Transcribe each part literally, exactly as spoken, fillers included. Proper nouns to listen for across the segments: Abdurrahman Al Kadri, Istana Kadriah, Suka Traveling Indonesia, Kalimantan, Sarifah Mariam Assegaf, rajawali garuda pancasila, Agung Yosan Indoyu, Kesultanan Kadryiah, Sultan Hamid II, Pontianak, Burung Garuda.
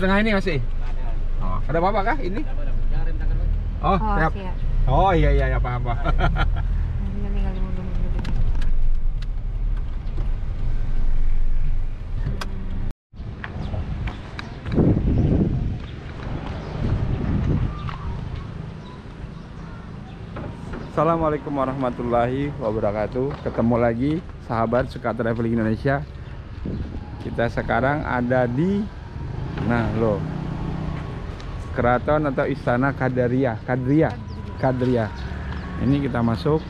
Tengah ini masih? Oh, ada apa-apa kah ini? Oh, siap. Oh iya iya paham paham. Assalamualaikum warahmatullahi wabarakatuh. Ketemu lagi sahabat Suka Traveling Indonesia. Kita sekarang ada di, nah loh, keraton atau istana Kadriah, Kadriah, Kadriah. Ini kita masuk.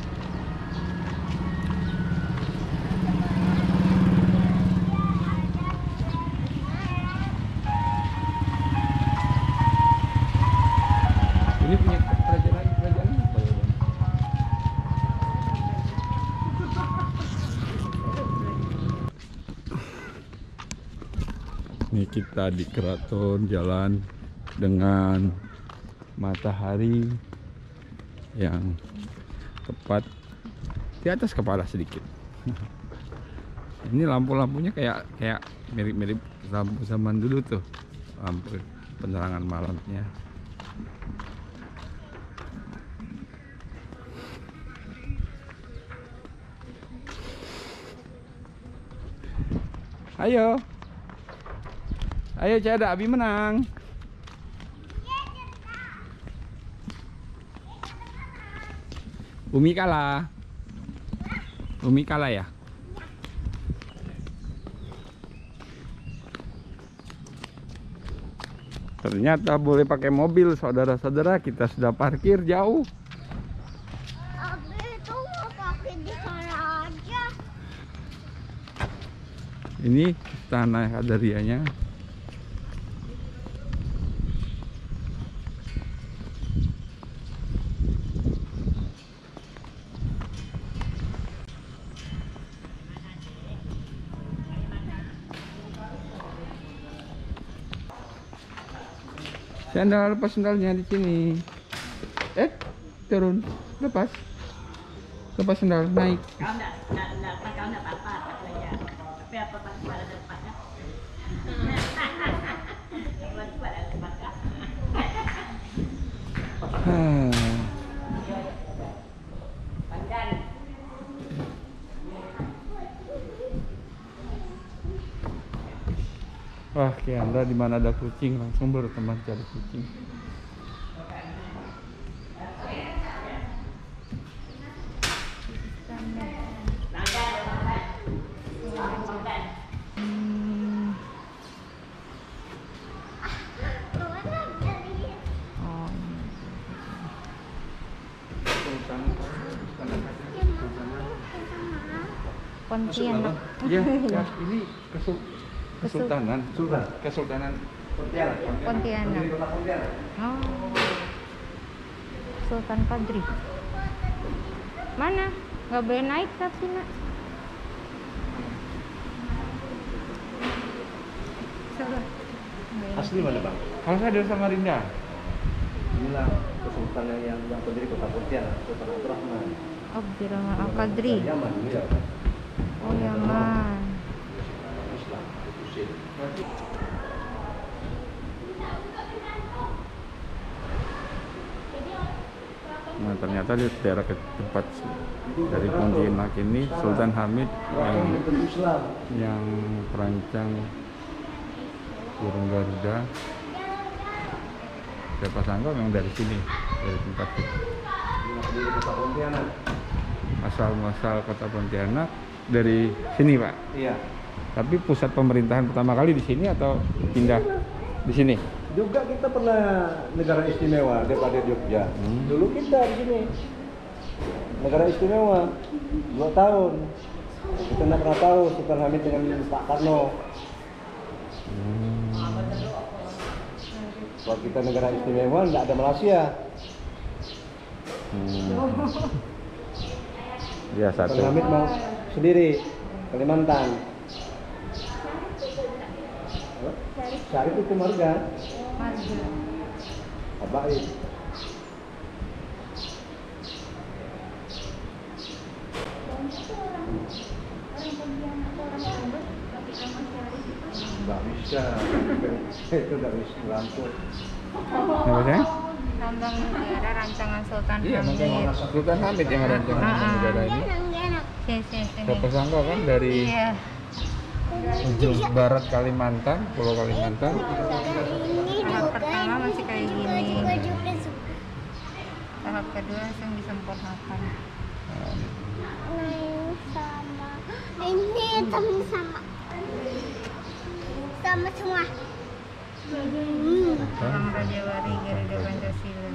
Ini punya kerajaan kerajaan apa ya? Ini kita di keraton, jalan dengan matahari yang tepat di atas kepala sedikit. Ini lampu-lampunya kayak kayak mirip-mirip lampu zaman dulu tuh, lampu penerangan malamnya. Ayo. Ayo Cada, Abi menang. Umi kalah. Umi kalah ya. Ternyata boleh pakai mobil, saudara-saudara. Kita sudah parkir jauh. Abi itu mau pakai di sana aja. Ini istana Kadriahnya. Sandal, lepas sandalnya di sini. Eh, turun, lepas, lepas sandal, naik. Kau enggak, enggak, enggak, kau enggak apa-apa, katanya. Tapi apa pas pada tempatnya? Buat pada tempatnya. Wah, Kianda, di mana ada kucing langsung berteman cari kucing. Pontianak. Ya, ya, ini kesul. Kesultanan, Sultan, Kesultanan Pontianak. Pontianak. Oh. Sultan Kadri. Mana? Nggak boleh naik tapi nak. Salah. Asli mana bang? Kalau saya dari Samarinda. Inilah Kesultanan yang yang pendiri kota Pontianak, Sultan Abdurrahman. Abdurrahman Al Kadri. Yaman, ya. Oh Yaman. Nah ternyata di daerah tempat dari Pontianak ini Sultan Hamid yang yang perancang burung Garuda. Siapa sangka memang dari sini, dari tempat itu. Kota Pontianak. Asal-masal Kota Pontianak dari sini, Pak? Iya. Tapi pusat pemerintahan pertama kali di sini atau pindah? Di sini? Juga kita pernah negara istimewa daripada Jogja. Hmm. Dulu kita di sini. Negara istimewa dua tahun. Kita nggak pernah tahu Sultan Hamid dengan Pak Karno. Hmm. Kalau kita negara istimewa nggak ada Malaysia. Hmm. Ya, satu. Sultan Hamid mau sendiri Kalimantan. Syarif itu marga. Marga. Habaib. Nggak bisa. Itu nggak bisa lampung. Namanya? Lambang negara rancangan Sultan iya, Hamid. Iya, Sultan Hamid yang rancangan uh, negara ini. Terpesangka kan dari. Iya. Ujung barat Kalimantan, Pulau Kalimantan. Tahap pertama masih kayak gini. Tahap kedua langsung disempurnakan. Main sama, ini temen sama, sama semua. Orang rajawali garuda pancasila.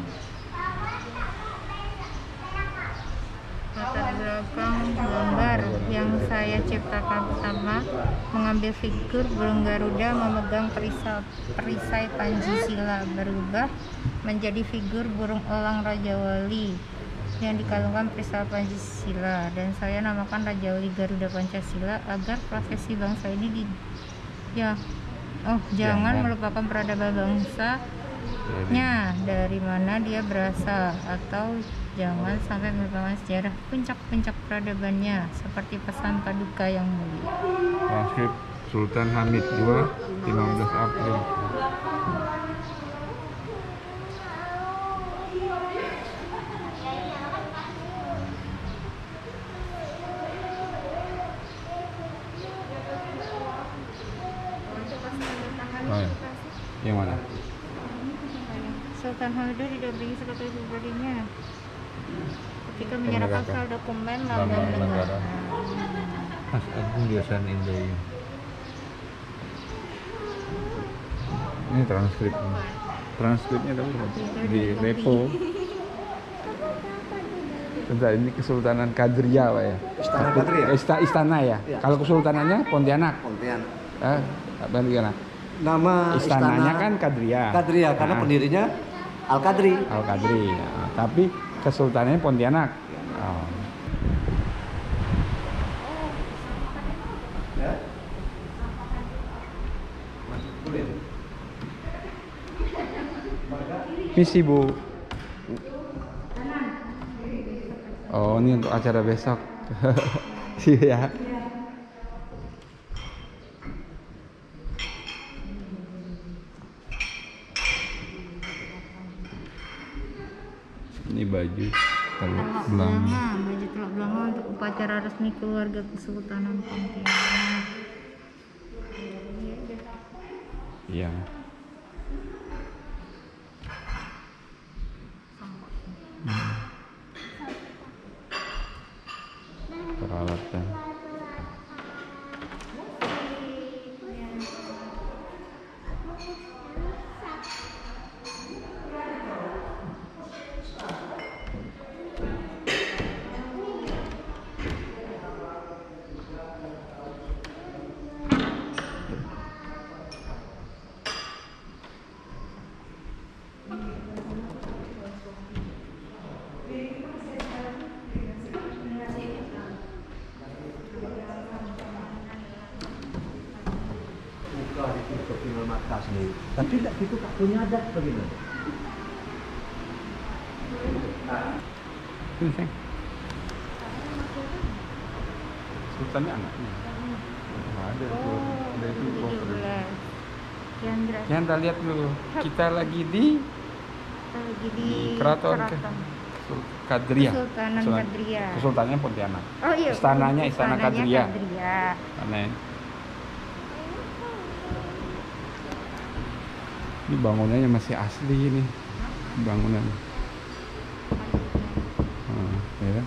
Latar belakang gambar yang saya ciptakan pertama mengambil figur burung garuda memegang perisai, perisai Pancasila berubah menjadi figur burung elang rajawali yang dikalungkan perisai Pancasila, dan saya namakan rajawali garuda Pancasila agar profesi bangsa ini di ya oh jangan, jangan. melupakan peradaban bangsa nya dari mana dia berasal, atau jangan sampai melupakan sejarah puncak-puncak peradabannya seperti pesan paduka yang mulia. Transkip Sultan Hamid kedua lima belas April. Oh, ya. Yang mana? Sultan Hamid kedua didampingi sekretaris pribadinya ketika menyerahkan soal dokumen lambang negara. Mas Agung Yosan Indoyu. Ini transkripnya. Transkripnya tapi di repo. Bentar, ini Kesultanan Kadryiah, Pak ya. Istana Kadriah. Istana, istana ya. ya. Kalau kesultanannya Pontianak. Pontianak. Eh, bagaimana? Nama istananya istana, kan Kadriah. Kadriah nah. Karena pendirinya Al Kadri. Al Kadri. Ya. Tapi kesultanannya Pontianak. Oh. Ya. Misi Bu. Oh, ini untuk acara besok. Iya. Ini baju teluk belanga. Nah, baju teluk belanga untuk upacara resmi keluarga Kesultanan Pontianak. Iya. Hmm. Peralatan. Tapi tidak itu tak punya adat bagaimana? Sultannya anaknya. Ada tuh, ada itu Yandra. Yandra lihat dulu. Kita lagi di Keraton Kadriah. Kesultanan Kadriah. Kesultanannya Pontianak. Oh iya. Istananya Istana Kadriah. Aneh. Ini bangunannya masih asli ini bangunan. Hmm. ya.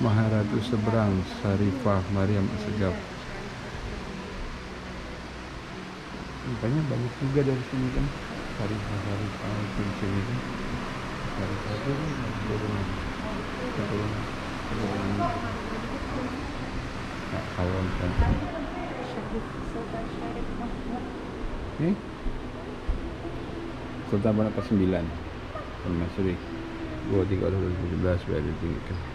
Maharatu Seberang, Sarifah Mariam Assegaf. Makanya banyak juga dari sini kan, Sarifah Sarifah itu di sini kan. Sarifah itu keturunan, keturunan, keturunan. Nah, kalau kan. Ini Sultan Hamid kesembilan, Permaisuri. dua tiga dua ribu tujuh belas berarti kan.